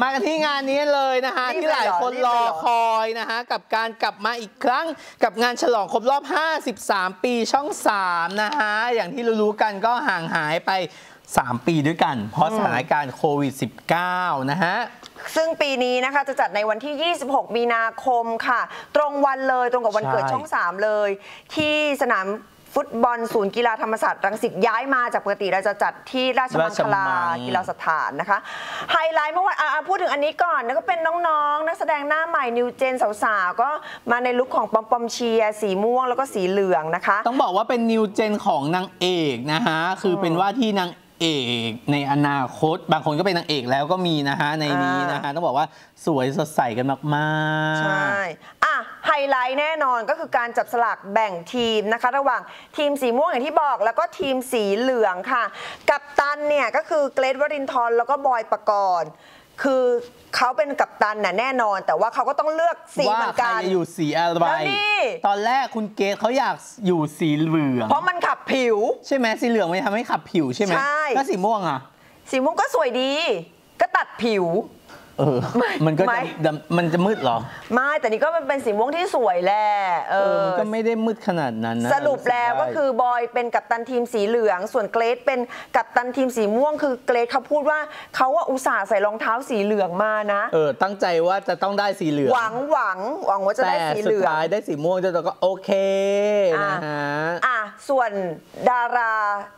มากันที่งานนี้เลยนะคะที่หลายคนรอคอยนะคะกับการกลับมาอีกครั้งกับงานฉลองครบรอบ53 ปีช่อง3นะคะอย่างที่รู้ๆกันก็ห่างหายไป3 ปีด้วยกันเพราะสถานการณ์โควิด 19 นะฮะซึ่งปีนี้นะคะจะจัดในวันที่26มีนาคมค่ะตรงวันเลยตรงกับวันเกิดช่อง3เลยที่สนามฟุตบอลศูนย์กีฬาธรรมศาสตร์รังสิตย้ายมาจากปกติเราจะจัดที่ราชมังคลากีฬาสถานนะคะไฮไลท์เมื่อวันพูดถึงอันนี้ก่อนแล้วก็เป็นน้องๆนักแสดงหน้าใหม่นิวเจนสาวๆก็มาในลุคของปอมปอมเชียร์สีม่วงแล้วก็สีเหลืองนะคะต้องบอกว่าเป็นนิวเจนของนางเอกนะคะคือเป็นว่าที่นางเอกในอนาคตบางคนก็เป็นนางเอกแล้วก็มีนะฮะในนี้นะฮะต้องบอกว่าสวยสดใสกันมากๆใช่ไฮไลท์แน่นอนก็คือการจับสลากแบ่งทีมนะคะระหว่างทีมสีม่วงอย่างที่บอกแล้วก็ทีมสีเหลืองค่ะกัปตันเนี่ยก็คือเกรทวรินทร์แล้วก็บอยปกรณ์คือเขาเป็นกัปตันแน่นอนแต่ว่าเขาก็ต้องเลือกสีเหมือนกันว่าใครจะอยู่สีอะไรตอนแรกคุณเกศเขาอยากอยู่สีเหลืองเพราะมันขับผิวใช่ไหมสีเหลืองมันทำให้ขับผิวใช่ไหมใช่แล้วสีม่วงอ่ะสีม่วงก็สวยดีก็ตัดผิวมันก็มันจะมืดหรอไม่แต่นี่ก็มันเป็นสีม่วงที่สวยแหละก็ไม่ได้มืดขนาดนั้นนะสรุปแล้วก็คือบอยเป็นกัปตันทีมสีเหลืองส่วนเกรซเป็นกัปตันทีมสีม่วงคือเกรซเขาพูดว่าเขาว่าอุตส่าห์ใส่รองเท้าสีเหลืองมานะตั้งใจว่าจะต้องได้สีเหลืองหวังว่าจะได้สีเหลืองแต่สุดท้ายได้สีม่วงจนก็โอเคนะฮะส่วนดารา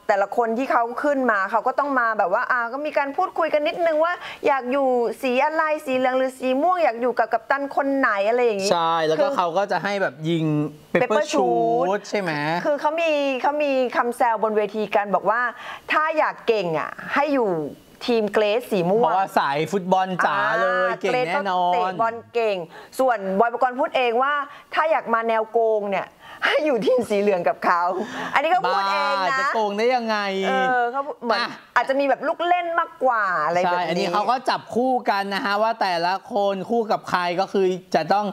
แต่ละคนที่เขาขึ้นมาเขาก็ต้องมาแบบว่าก็มีการพูดคุยกันนิดนึงว่าอยากอยู่สีอะไรสีเหลืองหรือสีม่วงอยากอยู่กับกัปตันคนไหนอะไรอย่างนี้ใช่แล้วก็เขาก็จะให้แบบยิงเปเปอร์ชูตใช่ไหมคือเขามีคำแซวบนเวทีกันบอกว่าถ้าอยากเก่งให้อยู่ทีมเกรซสีม่วงเพราะว่าสายฟุตบอลจ๋าเลยเก่งแน่นอนเตะบอลเก่งส่วนบอยปกรณ์พูดเองว่าถ้าอยากมาแนวโกงเนี่ยให้อยู่ทีมสีเหลืองกับเขาอันนี้เขาพูดเองนะจะโกงได้ยังไงเขาเหมือนอาจจะมีแบบลูกเล่นมากกว่าอะไรแบบนี้อันนี้เขาก็จับคู่กันนะฮะว่าแต่ละคนคู่กับใครก็คือจะต้อง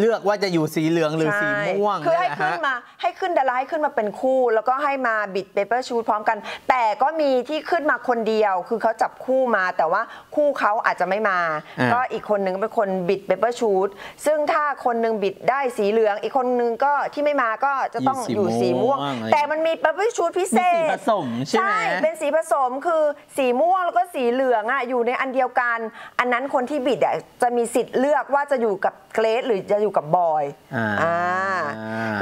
เลือกว่าจะอยู่สีเหลืองหรือสีม่วงคือให้ขึ้นมาดาราให้ขึ้นมาเป็นคู่แล้วก็ให้มาบิดเปเปอร์ชูตพร้อมกันแต่ก็มีที่ขึ้นมาคนเดียวคือเขาจับคู่มาแต่ว่าคู่เขาอาจจะไม่มาก็อีกคนนึงเป็นคนบิดเปเปอร์ชูตซึ่งถ้าคนนึงบิดได้สีเหลืองอีกคนนึงก็ที่ไม่มาก็จะต้องอยู่สีม่วงแต่มันมีเปเปอร์ชูตพิเศษผสมใช่เป็นสีผสมคือสีม่วงแล้วก็สีเหลืองอยู่ในอันเดียวกันอันนั้นคนที่บิดจะมีสิทธิ์เลือกว่าจะอยู่กับเกรซหรือจะอยู่กับบอย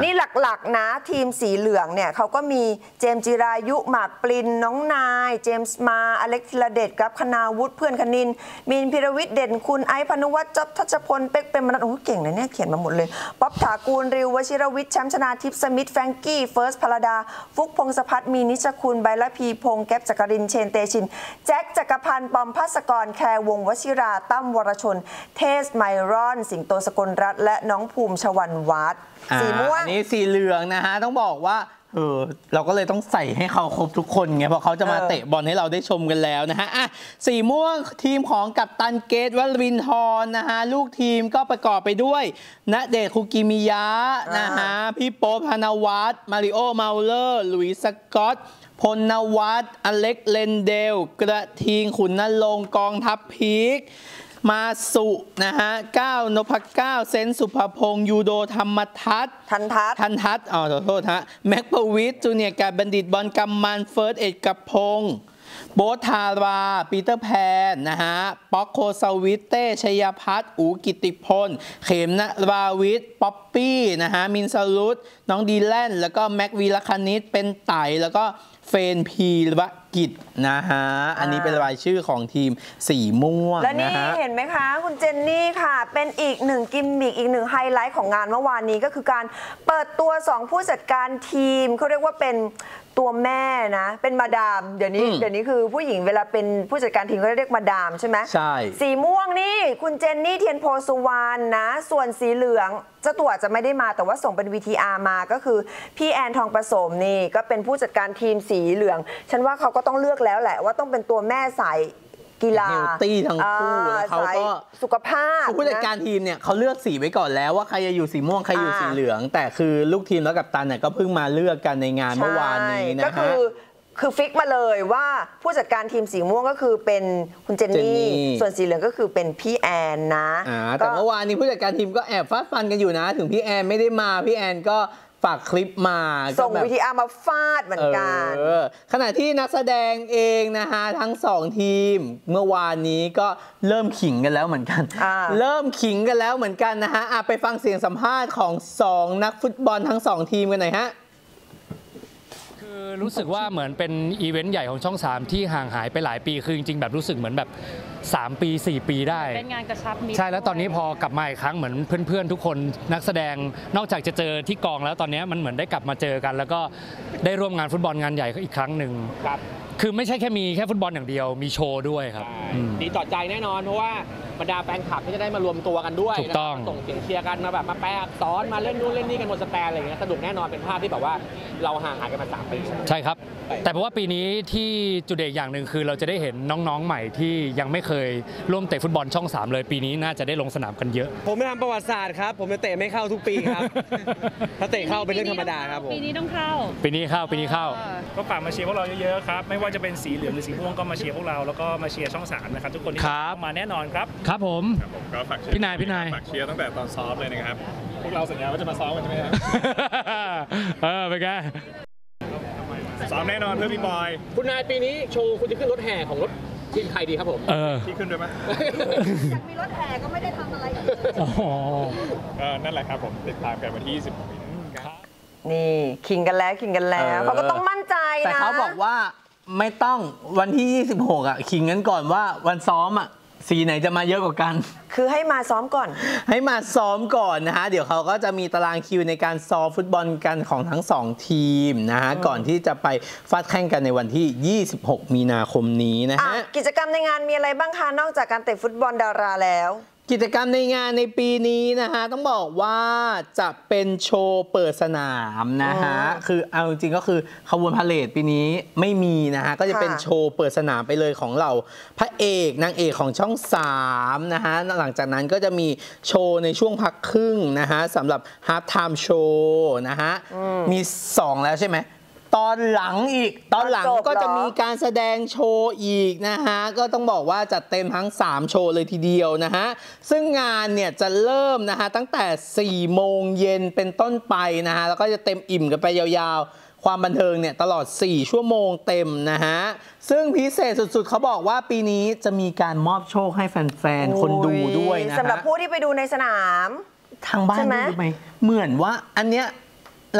นี่หลักๆนะทีมสีเหลืองเนี่ยเขาก็มีเจมส์จิรายุหมากปรินน้องนายเจมส์มาอเล็กธีรเดชกรับคณาวุฒิเพื่อนคณินมีนพิรวิทย์เด่นคุณไอพนุวัฒน์จ๊อบทัชพลเป๊กเป็นมนัสโอ้เก่งเลยเนี่ยเขียนมาหมดเลยป๊อบถากูลริววชิรวิทย์แชมป์ชนาทิพย์สมิธแฟรงกี้เฟิร์สพลดาฟุกพงศพัฒน์มีนิชคุณใบละพีพงศ์แก๊ปจักรินเชนเตชินแจ็คจักรพันธ์ปอมภัสกรแคร์วงวชิราตั้มวรชนเทสไมรอนสิงโตสกลรัตน์และน้องภูมิชวันวัฒน์สีม่วงอันนี้สีเหลืองนะฮะต้องบอกว่าเราก็เลยต้องใส่ให้เขาครบทุกคนไงเพราะเขาจะมาเตะบอลให้เราได้ชมกันแล้วนะฮะสีม่วงทีมของกัปตันเกรทวรินทร์นะฮะลูกทีมก็ประกอบไปด้วยณเดชน์คุกิมิยะนะฮะพี่โป๊ป ธนวัฒน์มาริโอ เมาเลอร์หลุยส์ สก๊อตพลนวัฒน์อเล็กเลนเดลกระทิงขุนนรงค์กองทัพพีคมาสุนะฮะก้าวนพก้าวเซนสุภพงศ์ยูโดธรรมทัศน์ทันทัศน์ขอโทษฮะแม็กปวิทจูเนียร์การบัณฑิตบอลกำมันเฟิร์สเอกกพงศ์โบสธาราปีเตอร์แพนนะฮะป๊อกโคสวิตเต้ชยพัฒน์อูกิติพลเขมนราวิทป๊อปปี้นะฮะมินสรุตน้องดีแลนแล้วก็แม็กวีรคณิตเป็นไต่แล้วก็เฟนพีวกิจนะฮะอันนี้เป็นรายชื่อของทีมสีม่วงและนี่เห็นไหมคะคุณเจนนี่ค่ะเป็นอีกหนึ่งกิมมิกอีกหนึ่งไฮไลท์ของงานเมื่อวานนี้ก็คือการเปิดตัว2ผู้จัดการทีมเขาเรียกว่าเป็นตัวแม่นะเป็นมาดามเดี๋ยวนี้คือผู้หญิงเวลาเป็นผู้จัดการทีมก็เรียกมาดามใช่ไหมใช่สีม่วงนี่คุณเจนนี่เทียนโพสุวรรณนะส่วนสีเหลืองเจ้าตัวจะไม่ได้มาแต่ว่าส่งเป็น VTR มาก็คือพี่แอนทองประสมนี่ก็เป็นผู้จัดการทีมสีเหลืองฉันว่าเขาก็ต้องเลือกแล้วแหละว่าต้องเป็นตัวแม่สายกีฬาเฮลตี้ทั้งคู่เขาก็สุขภาพผู้จัดการทีมเนี่ยเขาเลือกสีไว้ก่อนแล้วว่าใครจะอยู่สีม่วงใครอยู่สีเหลืองแต่คือลูกทีมแล้วกัปตันเนี่ยก็เพิ่งมาเลือกกันในงานเมื่อวานนี้นะฮะก็คือ คือฟิกมาเลยว่าผู้จัดการทีมสีม่วงก็คือเป็นคุณเจนนี่ส่วนสีเหลืองก็คือเป็นพี่แอนนะแต่เมื่อวานนี้ผู้จัดการทีมก็แอบฟาดฟันกันอยู่นะถึงพี่แอนไม่ได้มาพี่แอนก็ฝากคลิปมาส่งวิธีอามาฟาดเหมือนกันขณะที่นักแสดงเองนะฮะทั้ง2ทีมเมื่อวานนี้ก็เริ่มขิงกันแล้วเหมือนกันเริ่มขิงกันแล้วเหมือนกันนะฮะไปฟังเสียงสัมภาษณ์ของ2นักฟุตบอลทั้ง2ทีมกันหน่อยฮะคือรู้สึกว่าเหมือนเป็นอีเวนต์ใหญ่ของช่อง3ที่ห่างหายไปหลายปีคือจริงๆแบบรู้สึกเหมือนแบบ3ปี4ปีได้เป็นงานกระชับมิตรใช่แล้วตอนนี้พอกลับมาอีกครั้งเหมือนเพื่อนๆทุกคนนักแสดงนอกจากจะเจอที่กองแล้วตอนนี้มันเหมือนได้กลับมาเจอกันแล้วก็ได้ร่วมงานฟุตบอลงานใหญ่อีกครั้งหนึ่งคือไม่ใช่แค่มีแค่ฟุตบอลอย่างเดียวมีโชว์ด้วยครับดีต่อใจแน่นอนเพราะว่าบรรดาแฟนคลับก็จะได้มารวมตัวกันด้วยถูกต้องส่งเสียงเชียร์กันมาแบบมาแปะซ้อนมาเล่นนู่นเล่นนี่กันบนสแตนอะไรอย่างเงี้ยสนุกแน่นอนเป็นภาพที่แบบว่าเราห่างหายกันมา3ปีใช่ครับแต่เพราะว่าปีนี้ที่จุดเด่นอย่างหนึ่งคือเราจะได้เห็นน้องๆใหม่ที่ยังไม่เคยร่วมเตะฟุตบอลช่อง3เลยปีนี้น่าจะได้ลงสนามกันเยอะผมไม่ทำประวัติศาสตร์ครับผมจะเตะไม่เข้าทุกปีครับถ้าเตะเข้าเป็นเรื่องธรรมดาครับผมปีนี้ต้องเข้าปีนี้เข้าปีนี้เข้าก็ฝากมาเชียร์พวกเราเยอะๆครับไม่ว่าจะเป็นสีเหลืองหรือสีม่วงก็มาเชียร์พวกเราแล้วก็มาเชียร์ช่อง3นะครับทุกคนมาแน่นอนครับครับผมก็ฝากพี่นายฝากเชียร์ตั้งแต่ตอนซ้อมเลยนะครับพวกเราสัญญาว่าจะมาซ้อมกันใช่ไหมครับเป็นไงซ้อมแน่นอนเพื่อพี่บอยคุณนายปีนี้โชว์คุณจะขึ้นรถแห่ของรถทีมใครดีครับผมที่ขึ้นด้วยไหมอยากมีรถแห่ก็ไม่ได้ทำอะไรนั่นแหละครับผมติดตามกันวันที่20นี้นี่คิงกันแล้วเขาก็ต้องมั่นใจนะแต่เขาบอกว่าไม่ต้องวันที่26อ่ะคิงกันก่อนว่าวันซ้อมอ่ะสีไหนจะมาเยอะกว่ากันคือให้มาซ้อมก่อนนะฮะเดี๋ยวเขาก็จะมีตารางคิวในการซ้อมฟุตบอลกันของทั้ง2ทีมนะฮะก่อนที่จะไปฟาดแข่งกันในวันที่26มีนาคมนี้นะฮะกิจกรรมในงานมีอะไรบ้างคะนอกจากการเตะฟุตบอลดาราแล้วกิจกรรมในงานในปีนี้นะฮะต้องบอกว่าจะเป็นโชว์เปิดสนามนะฮะคือเอาจริงก็คือขบวนพาเลทปีนี้ไม่มีนะฮะก็จะเป็นโชว์เปิดสนามไปเลยของเราพระเอกนางเอกของช่อง3นะฮะหลังจากนั้นก็จะมีโชว์ในช่วงพักครึ่งนะฮะสำหรับฮาร์ฟไทม์โชว์นะฮะมี2แล้วใช่ไหมตอนหลังอีกก็จะมีการแสดงโชว์อีกนะฮะก็ต้องบอกว่าจัดเต็มทั้ง3โชว์เลยทีเดียวนะฮะซึ่งงานเนี่ยจะเริ่มนะฮะตั้งแต่4 โมงเย็นเป็นต้นไปนะฮะแล้วก็จะเต็มอิ่มกันไปยาวๆความบันเทิงเนี่ยตลอด4 ชั่วโมงเต็มนะฮะซึ่งพิเศษสุดๆเขาบอกว่าปีนี้จะมีการมอบโชคให้แฟนๆคนดูด้วยนะสำหรับผู้ที่ไปดูในสนามทางบ้านดูไหมเหมือนว่าอันเนี้ย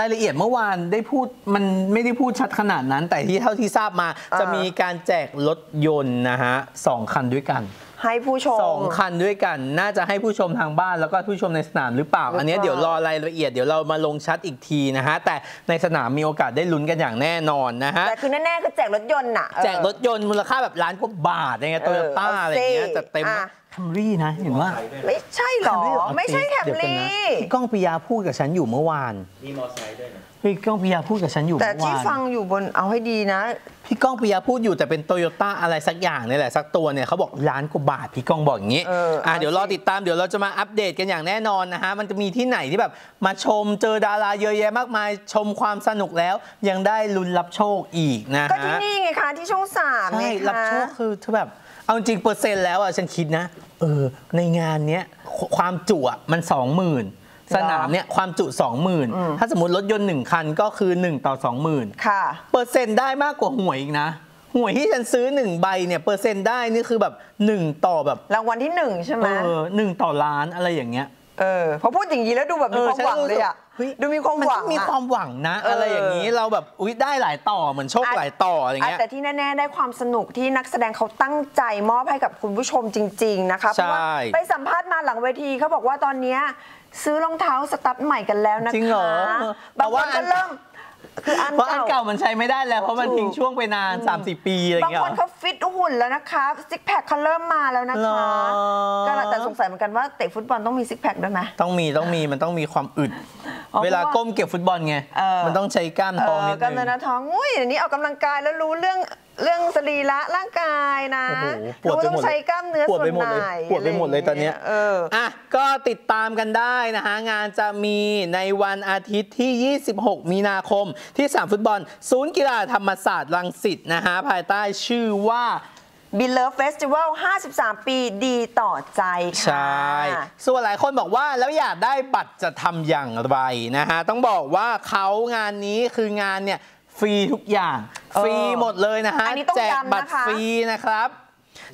รายละเอียดเมื่อวานได้พูดมันไม่ได้พูดชัดขนาดนั้นแต่ที่เท่าที่ทราบมาจะมีการแจกรถยนต์นะฮะ2 คันด้วยกันให้ผู้ชม2 คันด้วยกันน่าจะให้ผู้ชมทางบ้านแล้วก็ผู้ชมในสนามหรือเปล่าอันนี้เดี๋ยวรอรายละเอียดเดี๋ยวเรามาลงชัดอีกทีนะฮะแต่ในสนามมีโอกาสได้ลุ้นกันอย่างแน่นอนนะฮะแต่คือแน่ๆคือแจกรถยนต์น่ะแจกรถยนต์มูลค่าแบบล้านกว่าบาทอะไรเงี้ยโตโยต้าอะไรเงี้ยจะเต็มแคมรี่นะเห็นว่าไม่ใช่หรอไม่ใช่แคมรี่ที่ก้องปิยาพูดกับฉันอยู่เมื่อวานมีมอไซค์ด้วยนะพี่ก้องปิยาพูดกับฉันอยู่แต่ที่ฟังอยู่บนเอาให้ดีนะพี่ก้องปิยาพูดอยู่แต่เป็นโตโยต้าอะไรสักอย่างนี่แหละสักตัวเนี่ยเขาบอกล้านกว่าบาทพี่ก้องบอกอย่างนี้เดี๋ยวรอติดตามเดี๋ยวเราจะมาอัปเดตกันอย่างแน่นอนนะฮะมันจะมีที่ไหนที่แบบมาชมเจอดาราเยอะแยะมากมายชมความสนุกแล้วยังได้ลุ้นรับโชคอีกนะก็ที่นี่ไงคะที่ช่อง3ใช่รับโชคคือเธอแบบเอาจริง% แล้วอ่ะฉันคิดนะในงานเนี้ยความจุอ่ะมัน 20,000สนามเนี่ยความจุ 20,000ถ้าสมมติรถยนต์1 คันก็คือ1 ต่อ 20,000ค่ะ% ได้มากกว่าหวยอีกนะหวยที่ฉันซื้อ1 ใบเนี่ย% ได้นี่คือแบบ1 ต่อแบบรางวัลที่1ใช่ไหม1 ต่อล้านอะไรอย่างเงี้ยพอพูดอย่างนี้แล้วดูแบบมีความหวังเลยอ่ะดูมีความหวังมีความหวังนะอะไรอย่างนี้เราแบบอุ๊ยได้หลายต่อเหมือนโชคหลายต่ออะไรเงี้ยแต่ที่แน่ๆได้ความสนุกที่นักแสดงเขาตั้งใจมอบให้กับคุณผู้ชมจริงๆนะคะเพราะว่าไปสัมภาษณ์มาหลังเวทีเขาบอกว่าตอนนี้ซื้อรองเท้าสตั๊ดใหม่กันแล้วนะคะจริงเหรอบางคนก็เริ่มคืออันเก่ามันใช้ไม่ได้แล้วเพราะมันทิ้งช่วงไปนาน 3-4 ปีอะไรอย่างเงี้ยบางคนเขาฟิตหุ่นแล้วนะคะซิกแพคเขาเริ่มมาแล้วนะคะก็แต่สงสัยเหมือนกันว่าเตะฟุตบอลต้องมีซิกแพคด้วยไหมต้องมีมันต้องมีความอึดเวลาก้มเก็บฟุตบอลไงมันต้องใช้กล้ามท้องนิดนึงกล้ามเนื้อท้องอุ้ยอันนี้ออกกำลังกายแล้วรู้เรื่อง เรื่องสรีระร่างกายนะปวดต้องใช้กล้ามเนื้อส่วนไหนปวดไปหมดเลยตอนนี้อ่ะก็ติดตามกันได้นะฮะงานจะมีในวันอาทิตย์ที่26มีนาคมที่สนามฟุตบอลศูนย์กีฬาธรรมศาสตร์รังสิตนะฮะภายใต้ชื่อว่าBeloved Festival 53 ปีดีต่อใจค่ะใช่ส่วนหลายคนบอกว่าแล้วอยากได้บัตรจะทำอย่างไรนะฮะต้องบอกว่าเขางานนี้คืองานเนี่ยฟรีทุกอย่างฟรีหมดเลยนะฮะแจกบัตรฟรีนะครับ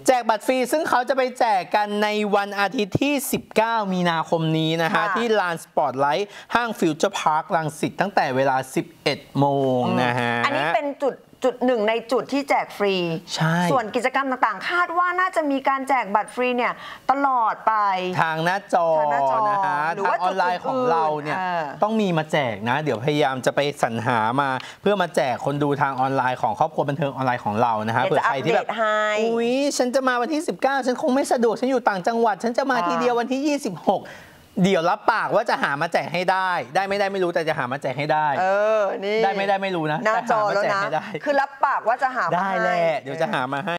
แจกบัตรฟรีซึ่งเขาจะไปแจกกันในวันอาทิตย์ที่19มีนาคมนี้นะคะที่ลานสปอร์ตไลท์ห้างฟิวเจอร์พาร์ครังสิตตั้งแต่เวลา 11 โมงนะฮะอันนี้เป็นจุดหนึ่งในจุดที่แจกฟรีส่วนกิจกรรมต่างๆคาดว่าน่าจะมีการแจกบัตรฟรีเนี่ยตลอดไปทางหน้าจอนะฮะหรือว่าออนไลน์ของเราเนี่ยต้องมีมาแจกนะเดี๋ยวพยายามจะไปสรรหามาเพื่อมาแจกคนดูทางออนไลน์ของครอบครัวบันเทิงออนไลน์ของเรานะฮะเผื่อใครที่แบบอุ๊ยฉันจะมาวันที่19ฉันคงไม่สะดวกฉันอยู่ต่างจังหวัดฉันจะมาทีเดียววันที่26เดี๋ยวรับปากว่าจะหามาแจกให้ได้ไม่ได้ไม่รู้แต่จะหามาแจกให้ได้นี่ได้ไม่ได้ไม่รู้นะแต่หามาแจกให้ได้คือรับปากว่าจะหามาได้แหละเดี๋ยวจะหามาให้